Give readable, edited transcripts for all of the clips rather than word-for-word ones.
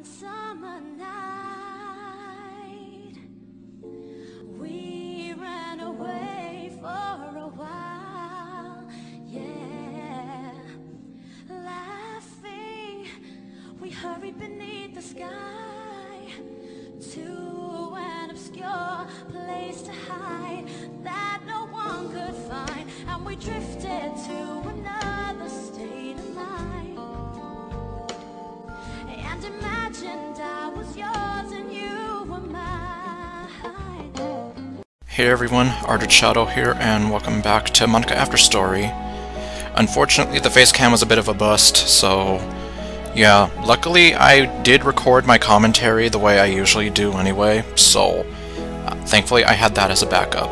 one summer night, we ran away for a while, yeah, laughing, we hurried beneath the sky to an obscure place to hide that no one could find, and we drifted to another state of mind. And imagined I was yours and you were mine. Hey everyone, ArdrethShadow here, and welcome back to Monika After Story. Unfortunately, the face cam was a bit of a bust, so yeah. Luckily, I did record my commentary the way I usually do anyway, so thankfully I had that as a backup.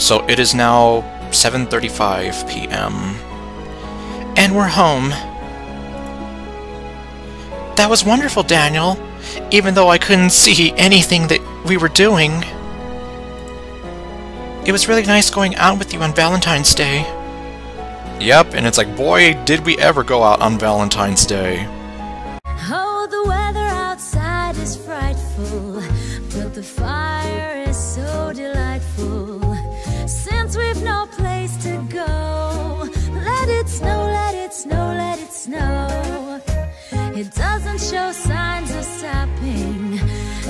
So it is now 7:35 p.m. and we're home. That was wonderful, Daniel, even though I couldn't see anything that we were doing. It was really nice going out with you on Valentine's Day. Yep, and it's like, boy, did we ever go out on Valentine's Day. Oh, the weather outside is frightful, but the fire is so delightful. Since we've no place to go, let it snow, let it snow, let it snow. It doesn't show signs of stopping,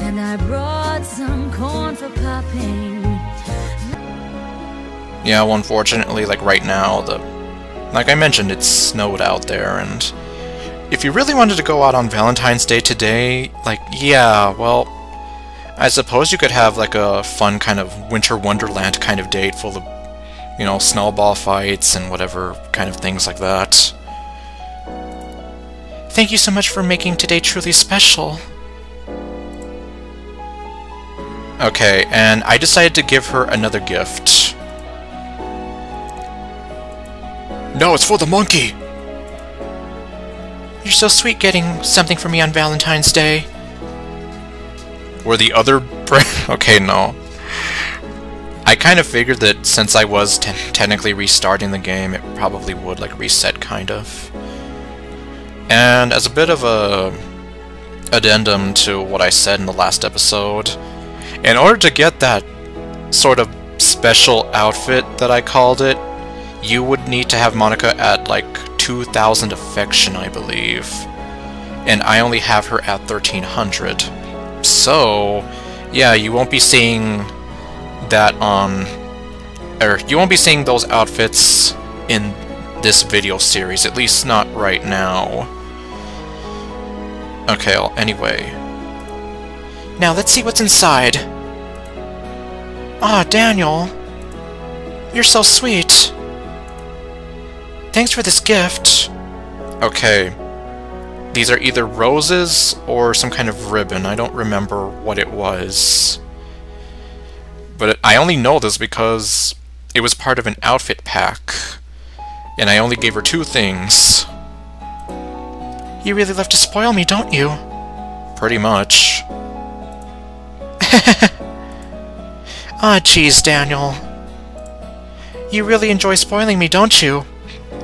and I brought some corn for popping. Yeah, well, unfortunately, like right now, like I mentioned, it's snowed out there, and if you really wanted to go out on Valentine's Day today, like, yeah, well, I suppose you could have like a fun kind of winter wonderland kind of date full of, you know, snowball fights and whatever kind of things like that. Thank you so much for making today truly special. Okay, and I decided to give her another gift. No, it's for the monkey! You're so sweet getting something for me on Valentine's Day. Or the other brand? Okay, no. I kind of figured that since I was technically restarting the game, it probably would, like, reset, kind of. And as a bit of a addendum to what I said in the last episode, in order to get that sort of special outfit that I called it, you would need to have Monika at like 2,000 affection, I believe. And I only have her at 1,300. So, yeah, you won't be seeing that on... or you won't be seeing those outfits in this video series, at least not right now. Okay, well, anyway. Now let's see what's inside. Ah, Daniel! You're so sweet! Thanks for this gift! Okay. These are either roses or some kind of ribbon. I don't remember what it was. But I only know this because it was part of an outfit pack. And I only gave her two things. You really love to spoil me, don't you? Pretty much. Aw, jeez, Daniel. You really enjoy spoiling me, don't you?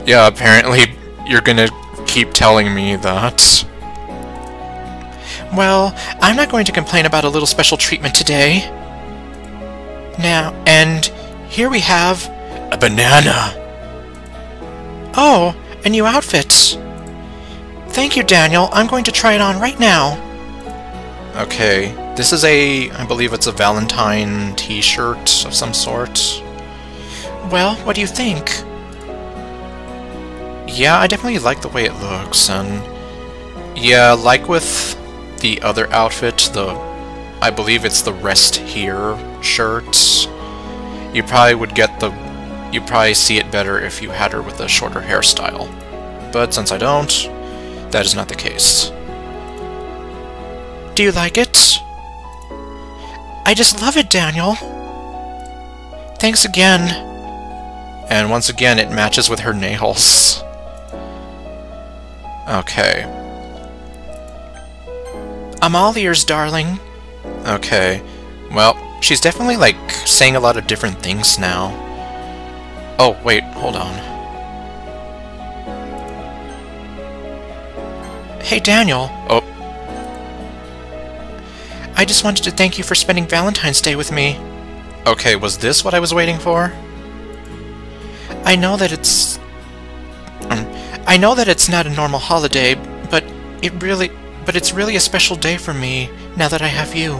Yeah, apparently you're gonna keep telling me that. Well, I'm not going to complain about a little special treatment today. Now, and here we have a banana. Oh, a new outfit! Thank you, Daniel. I'm going to try it on right now. Okay, this is a... I believe it's a Valentine t-shirt of some sort. Well, what do you think? Yeah, I definitely like the way it looks, and... yeah, like with the other outfit, the... I believe it's the Rest Here shirt. You probably would get the... you'd probably see it better if you had her with a shorter hairstyle. But since I don't, that is not the case. Do you like it? I just love it, Daniel! Thanks again! And once again, it matches with her nails. Okay. I'm all ears, darling. Okay. Well, she's definitely, like, saying a lot of different things now. Oh, wait, hold on. Hey, Daniel! Oh, I just wanted to thank you for spending Valentine's Day with me. Okay, was this what I was waiting for? I know that it's not a normal holiday, but it's really a special day for me now that I have you.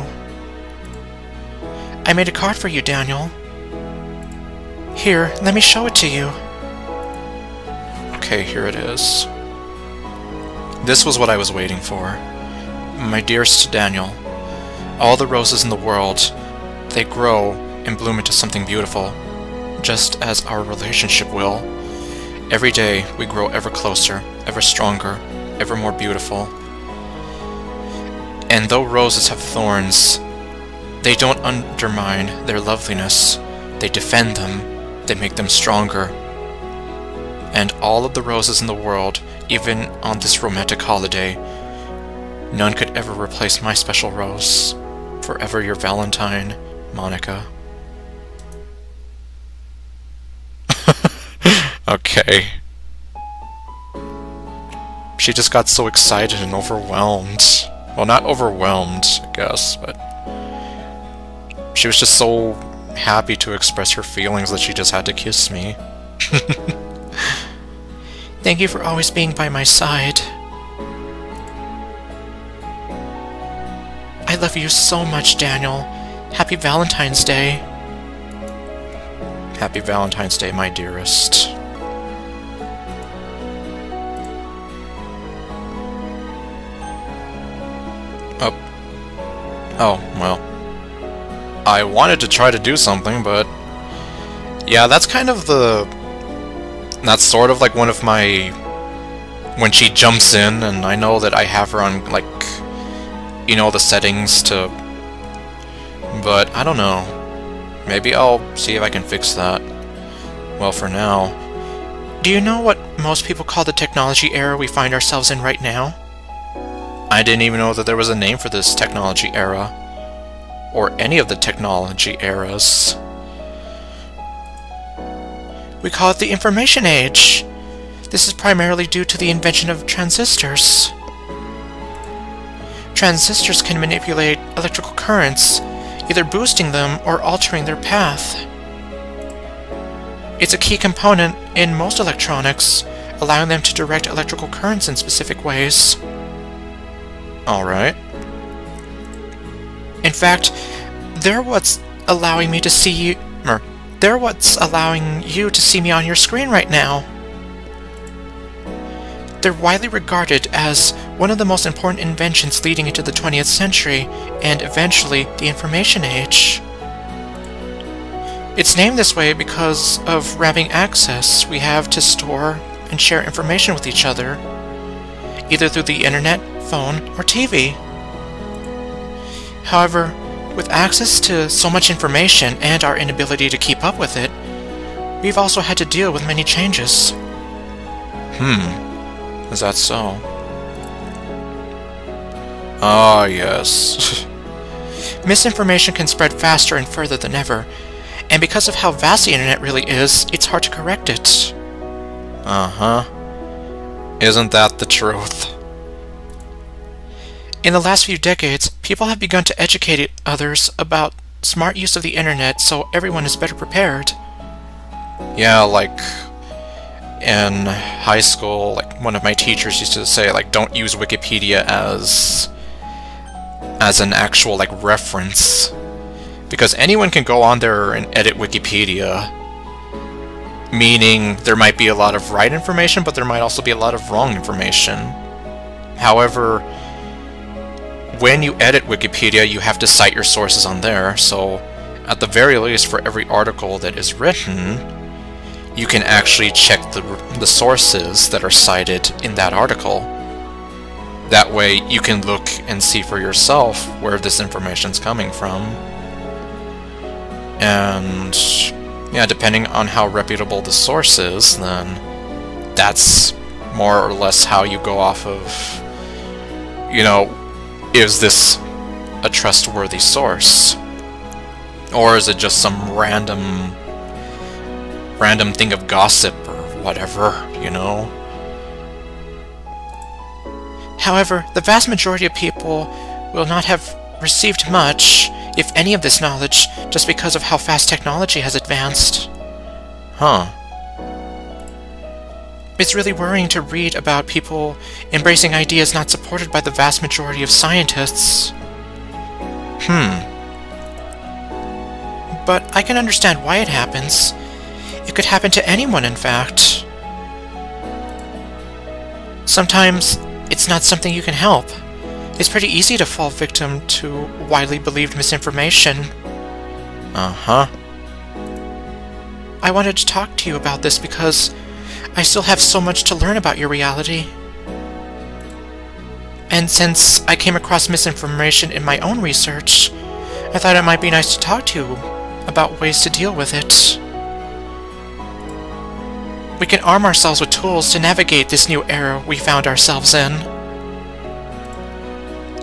I made a card for you, Daniel. Here, let me show it to you. Okay, here it is. This was what I was waiting for. My dearest Daniel, all the roses in the world, they grow and bloom into something beautiful, just as our relationship will. Every day, we grow ever closer, ever stronger, ever more beautiful. And though roses have thorns, they don't undermine their loveliness. They defend them. They make them stronger. And all of the roses in the world, even on this romantic holiday, none could ever replace my special rose. Forever your Valentine, Monika. Okay. She just got so excited and overwhelmed. Well, not overwhelmed, I guess, but she was just so happy to express her feelings that she just had to kiss me. Thank you for always being by my side. I love you so much, Daniel. Happy Valentine's Day. Happy Valentine's Day, my dearest. Oh, well. I wanted to try to do something, but... yeah, that's kind of the... that's sort of like one of my... when she jumps in, and I know that I have her on, like... you know, the settings to... but, I don't know. Maybe I'll see if I can fix that. Well, for now... do you know what most people call the technology era we find ourselves in right now? I didn't even know that there was a name for this technology era. Or any of the technology eras. We call it the information age. This is primarily due to the invention of transistors. Transistors can manipulate electrical currents, either boosting them or altering their path. It's a key component in most electronics, allowing them to direct electrical currents in specific ways. Alright. In fact, they're what's allowing you to see me on your screen right now. They're widely regarded as one of the most important inventions leading into the 20th century and eventually the information age. It's named this way because of rapid access we have to store and share information with each other, either through the internet, phone, or TV. However, with access to so much information and our inability to keep up with it, we've also had to deal with many changes. Is that so? Ah, yes. Misinformation can spread faster and further than ever, and because of how vast the internet really is, it's hard to correct it. Isn't that the truth? In the last few decades, people have begun to educate others about smart use of the internet so everyone is better prepared. Yeah, like in high school, like one of my teachers used to say, like, don't use Wikipedia as an actual, like, reference. Because anyone can go on there and edit Wikipedia. Meaning, there might be a lot of right information, but there might also be a lot of wrong information. However, when you edit Wikipedia, you have to cite your sources on there, so at the very least for every article that is written, you can actually check the sources that are cited in that article. That way you can look and see for yourself where this information's coming from. And yeah, depending on how reputable the source is, then that's more or less how you go off of, you know, is this a trustworthy source? Or is it just some random thing of gossip or whatever, you know? However, the vast majority of people will not have received much, if any, of this knowledge just because of how fast technology has advanced. Huh. It's really worrying to read about people embracing ideas not supported by the vast majority of scientists. But I can understand why it happens. It could happen to anyone, in fact. Sometimes it's not something you can help. It's pretty easy to fall victim to widely believed misinformation. I wanted to talk to you about this because I still have so much to learn about your reality. And since I came across misinformation in my own research, I thought it might be nice to talk to you about ways to deal with it. We can arm ourselves with tools to navigate this new era we found ourselves in.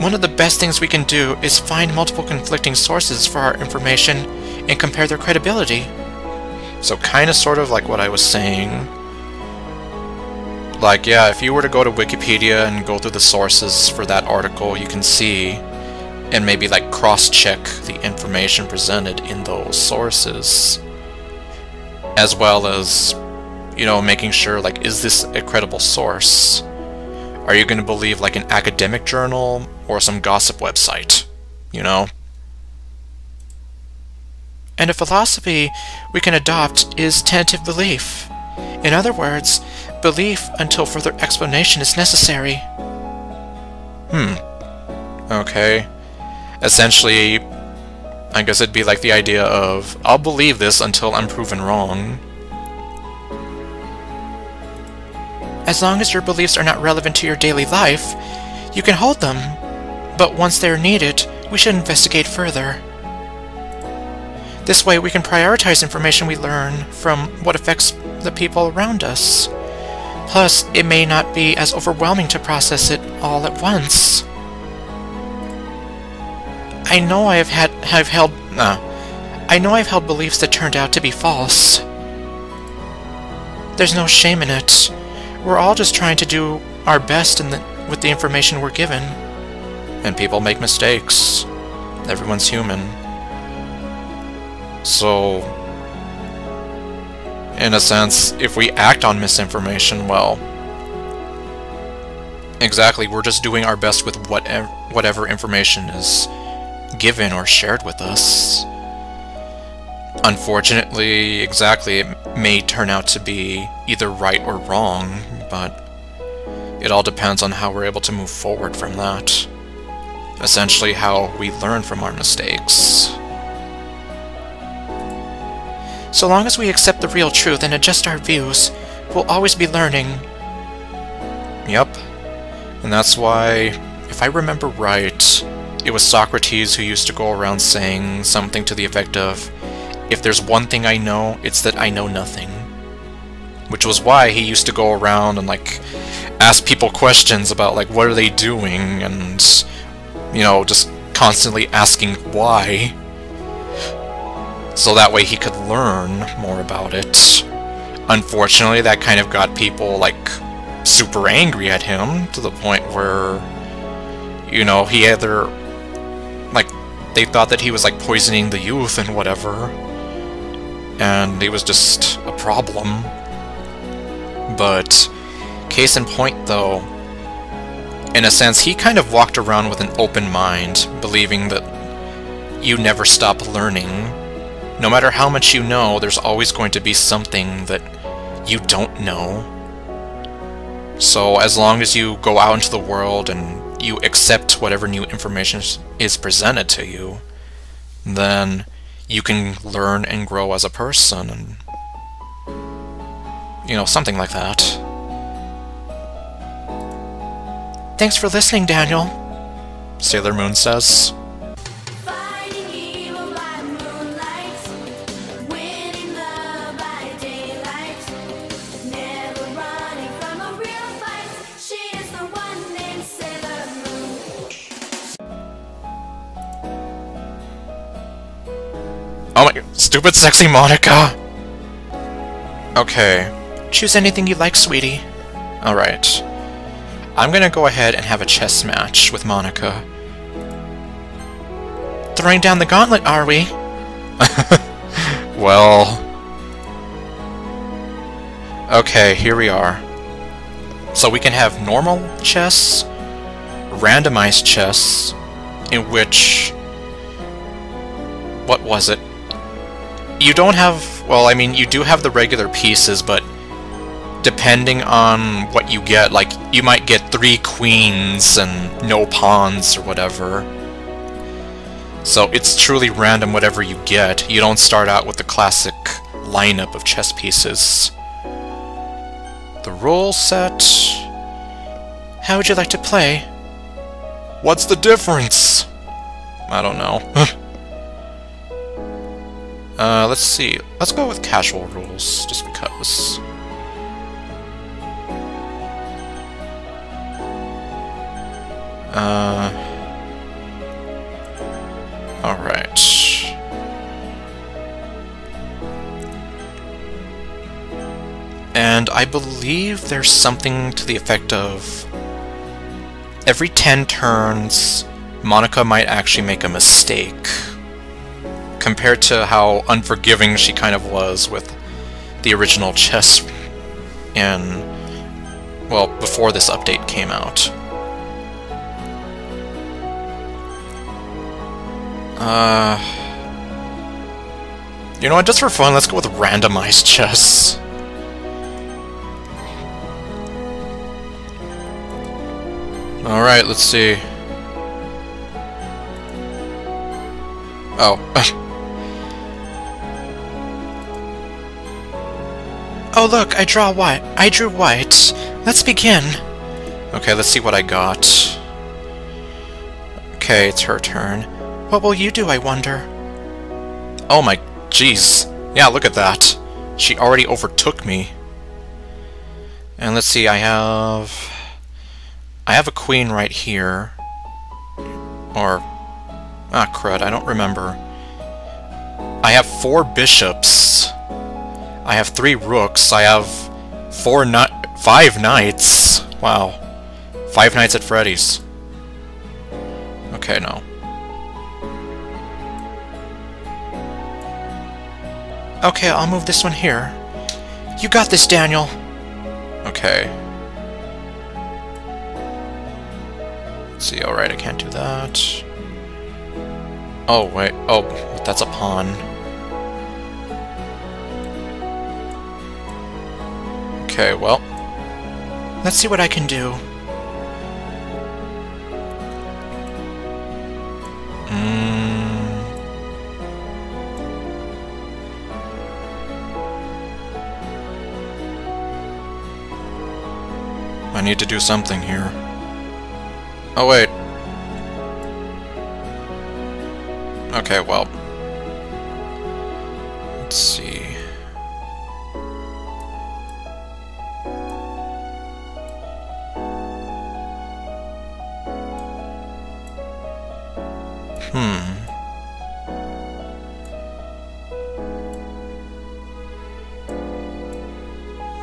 One of the best things we can do is find multiple conflicting sources for our information and compare their credibility. So kinda sort of like what I was saying. Like, yeah, if you were to go to Wikipedia and go through the sources for that article, you can see and maybe like cross-check the information presented in those sources. As well as, you know, making sure, like, is this a credible source? Are you going to believe, like, an academic journal or some gossip website, you know? And a philosophy we can adopt is tentative belief. In other words, belief until further explanation is necessary. Okay. Essentially, I guess it'd be like the idea of, I'll believe this until I'm proven wrong. As long as your beliefs are not relevant to your daily life, you can hold them, but once they are needed, we should investigate further. This way we can prioritize information we learn from what affects the people around us. Plus, it may not be as overwhelming to process it all at once. I know I've held beliefs that turned out to be false. There's no shame in it. We're all just trying to do our best with the information we're given. And people make mistakes. Everyone's human. So, in a sense, if we act on misinformation, well, exactly, we're just doing our best with whatever information is given or shared with us. Unfortunately, exactly, it may turn out to be either right or wrong, but it all depends on how we're able to move forward from that. Essentially, how we learn from our mistakes. So long as we accept the real truth and adjust our views, we'll always be learning. Yep. And that's why, if I remember right, it was Socrates who used to go around saying something to the effect of, "If there's one thing I know, it's that I know nothing." Which was why he used to go around and, like, ask people questions about, like, what are they doing, and, you know, just constantly asking why. So that way he could learn more about it. Unfortunately, that kind of got people, like, super angry at him, to the point where, you know, he either, like, they thought that he was, like, poisoning the youth and whatever. And it was just a problem. But, case in point though, in a sense, he kind of walked around with an open mind, believing that you never stop learning. No matter how much you know, there's always going to be something that you don't know. So as long as you go out into the world and you accept whatever new information is presented to you, then you can learn and grow as a person, and, you know, something like that. Thanks for listening, Daniel, Sailor Moon says. Oh my, stupid sexy Monika! Okay. Choose anything you like, sweetie. Alright. I'm gonna go ahead and have a chess match with Monika. Throwing down the gauntlet, are we? Well... okay, here we are. So we can have normal chests, randomized chests, in which... what was it? You don't have... well, I mean, you do have the regular pieces, but depending on what you get, like, you might get 3 queens and no pawns or whatever. So it's truly random whatever you get. You don't start out with the classic lineup of chess pieces. The rule set... how would you like to play? What's the difference? I don't know. Let's see. Let's go with casual rules, just because. Alright. And I believe there's something to the effect of every 10 turns, Monika might actually make a mistake. Compared to how unforgiving she kind of was with the original chess in, well, before this update came out. You know what, just for fun, let's go with randomized chess. Alright, let's see. Oh. Oh look, I drew white. Let's begin. Okay, let's see what I got. Okay, it's her turn. What will you do, I wonder? Oh my... jeez. Yeah, look at that. She already overtook me. And let's see, I have a queen right here. Or... ah, crud, I don't remember. I have 4 bishops. I have 3 rooks. I have 5 knights. Wow. 5 knights at Freddy's. Okay, no. Okay, I'll move this one here. You got this, Daniel! Okay. Let's see, alright, I can't do that. Oh, wait, oh, that's a pawn. Okay, well. Let's see what I can do. I need to do something here. Oh, wait. Okay, well. Let's see.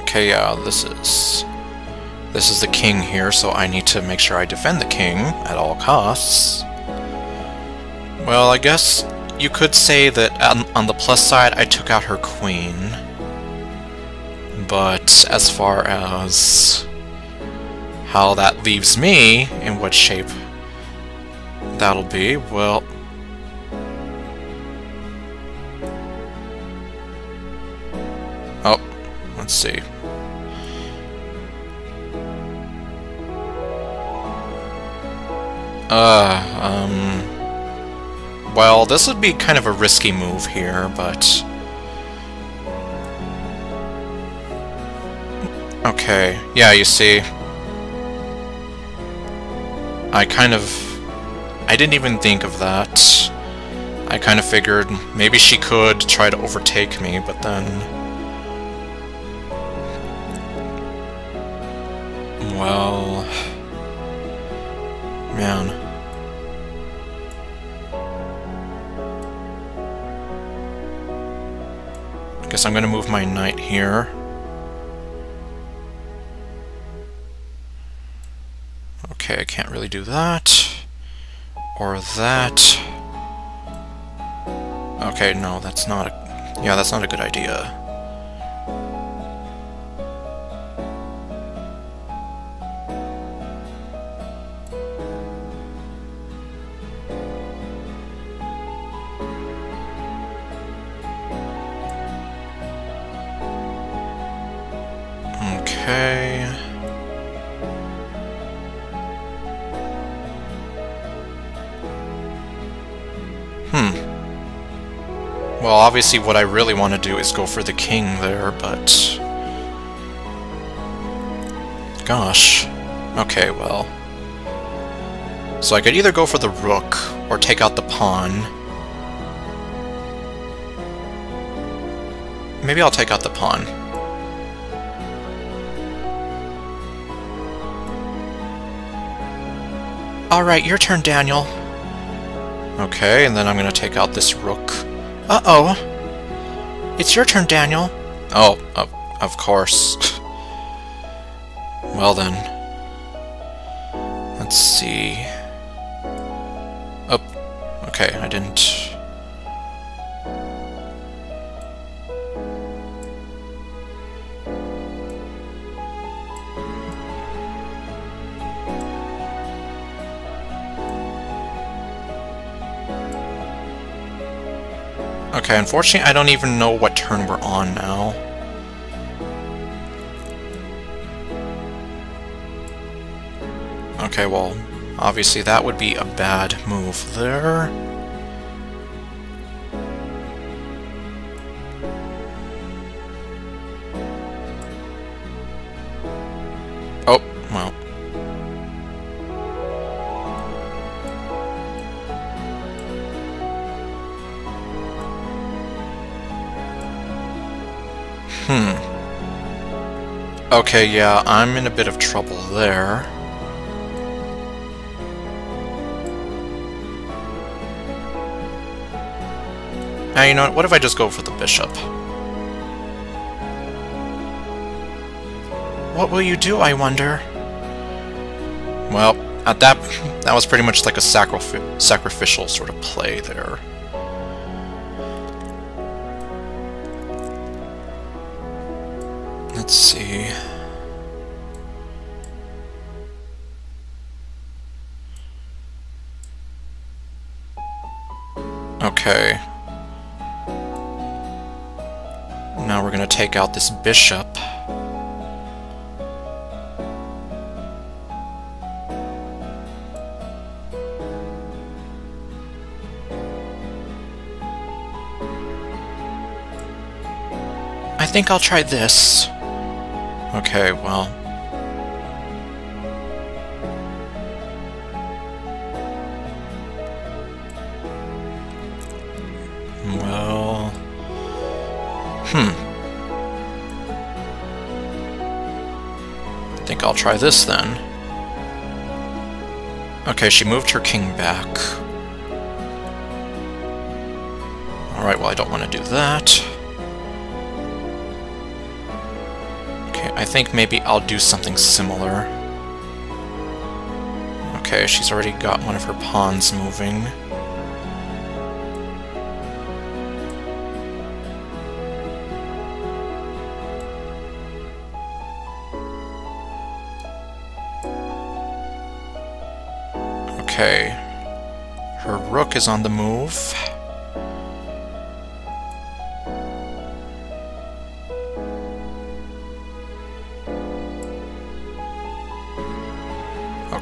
Okay, yeah, This is the king here, so I need to make sure I defend the king at all costs. Well, I guess you could say that on the plus side, I took out her queen. But as far as how that leaves me, in what shape that'll be, well... oh, let's see. Well, this would be kind of a risky move here, but... okay, yeah, you see... I didn't even think of that. I kind of figured maybe she could try to overtake me, but then... well... man... guess I'm gonna move my knight here. Okay, I can't really do that. Or that. Okay, no, that's not a... Yeah, that's not a good idea. Okay... Well, obviously what I really want to do is go for the king there, but... Gosh. Okay, well... So I could either go for the rook, or take out the pawn. Maybe I'll take out the pawn. Alright, your turn, Daniel. Okay, and then I'm gonna take out this rook. Uh-oh! It's your turn, Daniel! Oh, of course. Well then... Let's see... Oh, okay, I didn't... Okay, unfortunately, I don't even know what turn we're on now. Okay, well, obviously that would be a bad move there. Oh, well. Okay, yeah, I'm in a bit of trouble there. Now, you know what if I just go for the bishop? What will you do, I wonder? Well, at that was pretty much like a sacrificial sort of play there. Let's see... Okay... Now we're gonna take out this bishop. I think I'll try this. Okay, well... Well... I think I'll try this, then. Okay, she moved her king back. Alright, well, I don't want to do that. I think maybe I'll do something similar. Okay, she's already got one of her pawns moving. Okay. Her rook is on the move.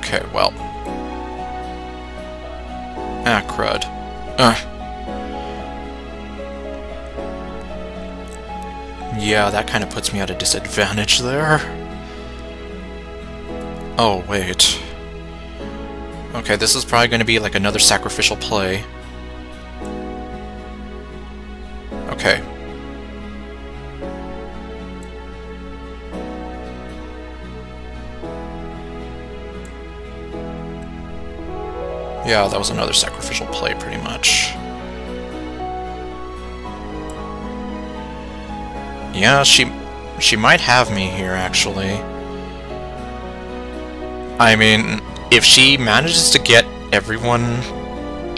Okay, well... Ah, crud. Yeah, that kind of puts me at a disadvantage there. Oh, wait. Okay, this is probably going to be like another sacrificial play. Okay. Yeah, that was another sacrificial play, pretty much. Yeah, she might have me here, actually. I mean, if she manages to get every one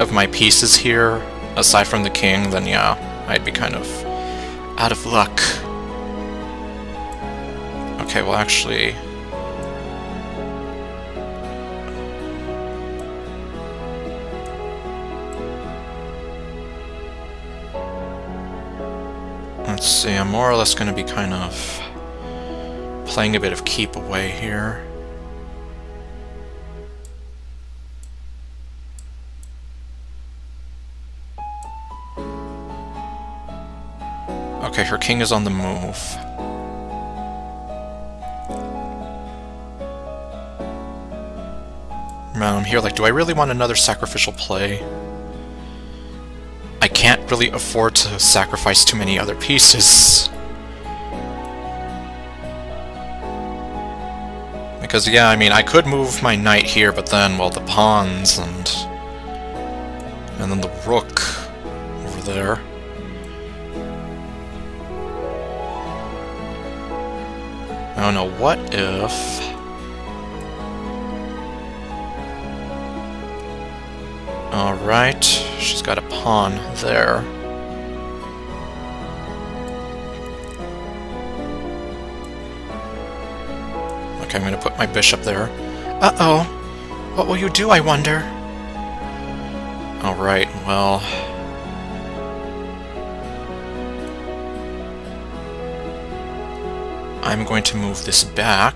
of my pieces here, aside from the king, then yeah, I'd be kind of out of luck. Okay, well actually... let's see, I'm more or less going to be kind of playing a bit of keep away here. Okay, her king is on the move. Now I'm here, like, do I really want another sacrificial play? I can't really afford to sacrifice too many other pieces. Because, yeah, I mean, I could move my knight here, but then, well, the pawns and then the rook over there. I don't know, what if... alright, she's got a pawn there. Okay, I'm gonna put my bishop there. Uh-oh! What will you do, I wonder? Alright, well... I'm going to move this back.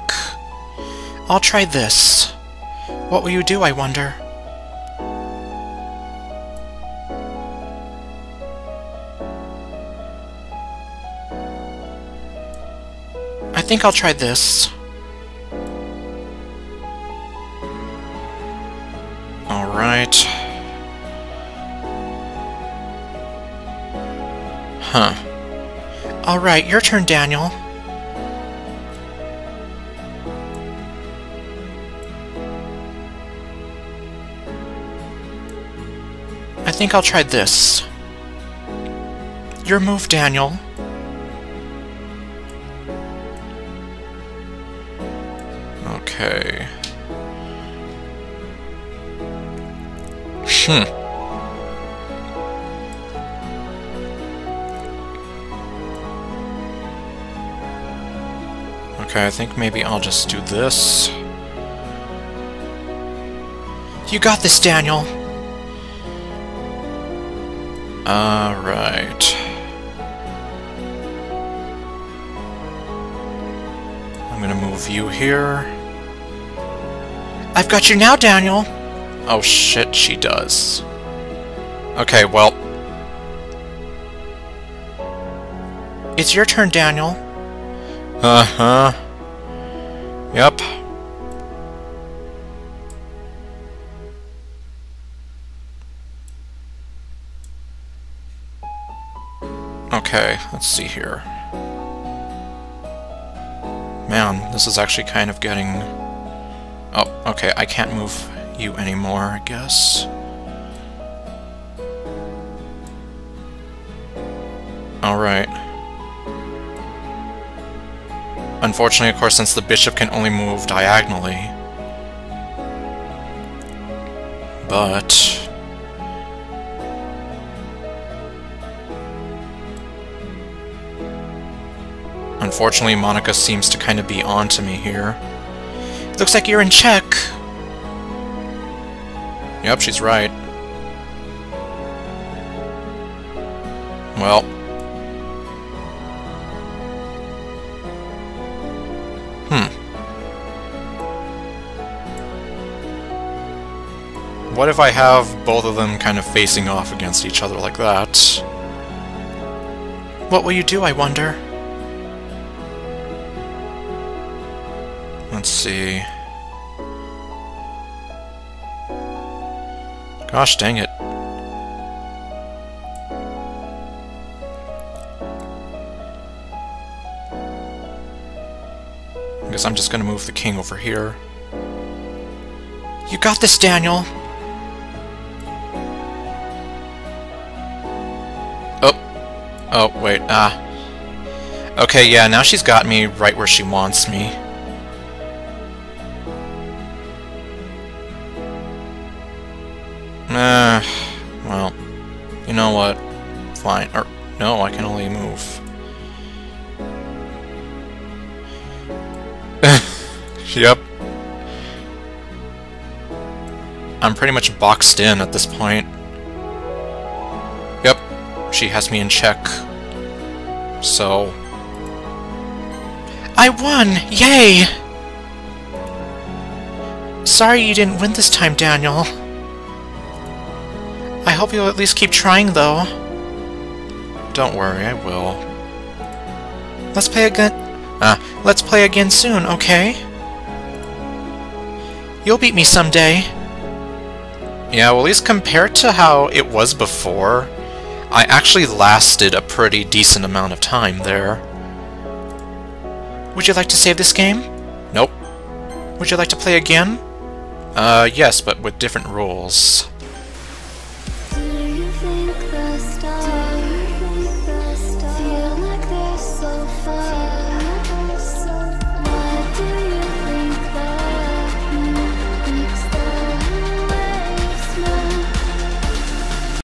I'll try this. What will you do, I wonder? I think I'll try this. Alright. Huh. Alright, your turn, Daniel. I think I'll try this. Your move, Daniel. Okay. Okay, I think maybe I'll just do this. You got this, Daniel! Alright. I'm gonna move you here. I've got you now, Daniel! Oh shit, she does. Okay, well... it's your turn, Daniel. Uh-huh. Yep. Okay, let's see here. Man, this is actually kind of getting... oh, okay, I can't move you anymore, I guess. Alright. Unfortunately, of course, since the bishop can only move diagonally. But... unfortunately, Monika seems to kind of be onto me here. Looks like you're in check. Yep, she's right. Well. What if I have both of them kind of facing off against each other like that? What will you do, I wonder? Let's see... gosh dang it. I guess I'm just gonna move the king over here. You got this, Daniel! Oh. Oh, wait, okay, yeah, now she's got me right where she wants me. know what? Fine. Or, no, I can only move. Yep. I'm pretty much boxed in at this point. Yep. She has me in check. So... I won! Yay! Sorry you didn't win this time, Daniel. I hope you'll at least keep trying, though. Don't worry, I will. Let's play again. Let's play again soon, okay? You'll beat me someday. Yeah, well, at least compared to how it was before, I actually lasted a pretty decent amount of time there. Would you like to save this game? Nope. Would you like to play again? Yes, but with different rules.